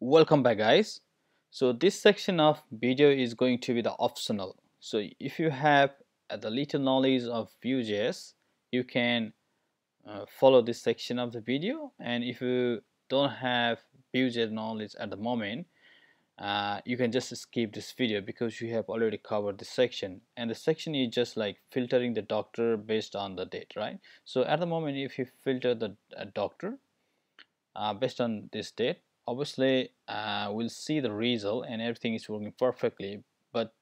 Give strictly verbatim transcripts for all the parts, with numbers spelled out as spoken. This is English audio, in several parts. Welcome back, guys. So this section of video is going to be the optional. So if you have the little knowledge of Vue.js, you can uh, follow this section of the video. And if you don't have Vue.js knowledge at the moment, uh, you can just skip this video because you have already covered this section. And the section is just like filtering the doctor based on the date, right? So at the moment, if you filter the uh, doctor uh, based on this date, obviously uh, we'll see the result and everything is working perfectly. But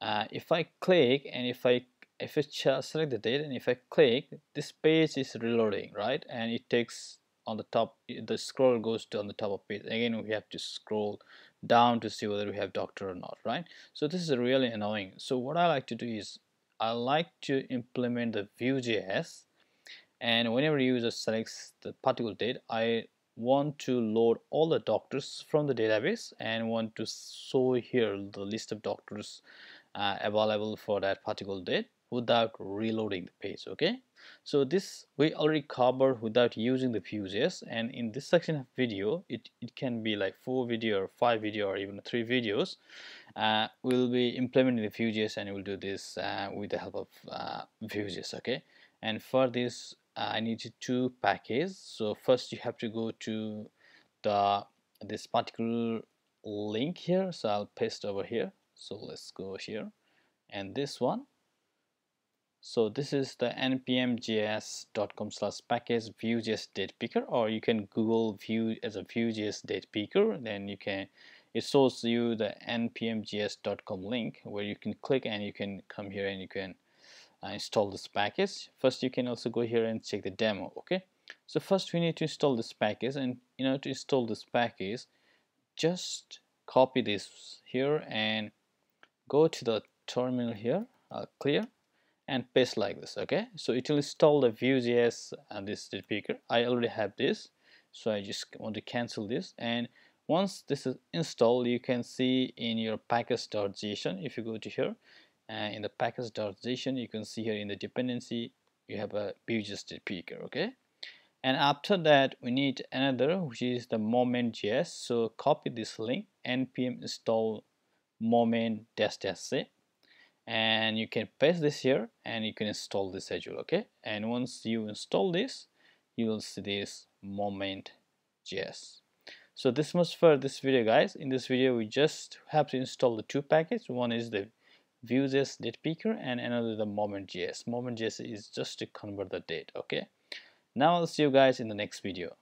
uh, if I click and if I if I select the date and if I click, this page is reloading, right? And it takes on the top, the scroll goes to on the top of page. Again, we have to scroll down to see whether we have doctor or not, right? So this is really annoying. So what I like to do is I like to implement the Vue.js, and whenever a user selects the particular date, I want to load all the doctors from the database and want to show here the list of doctors uh, available for that particular date without reloading the page. Okay, so this we already covered without using the Vue.js, and in this section of video, it, it can be like four video or five video or even three videos. Uh, we'll be implementing the Vue.js, and we'll do this uh, with the help of uh, Vue.js. Okay, and for this I need to two packages. So first you have to go to the this particular link here, so I'll paste over here. So let's go here and this one. So this is the n p m j s dot com slash package Vue.js date picker, or you can Google Vue as a Vue.js date picker. Then you can, it shows you the n p m j s dot com link where you can click and you can come here and you can install this package. First you can also go here and check the demo. Okay, so first we need to install this package, and in order to install this package, just copy this here and go to the terminal here, uh, clear, and paste like this. Okay, so it will install the Vue.js and this date picker. I already have this, so I just want to cancel this. And once this is installed, you can see in your package.json, if you go to here, Uh, in the package.json, you can see here in the dependency you have a Vue.js date picker. Okay, and after that we need another, which is the moment.js. So copy this link, npm install moment dash dash c, and you can paste this here and you can install this as well. Okay, and once you install this, you will see this moment.js. So this much for this video, guys. In this video we just have to install the two packages. One is the Vue.js date picker and another the moment.js. Moment.js is just to convert the date. Okay, now I'll see you guys in the next video.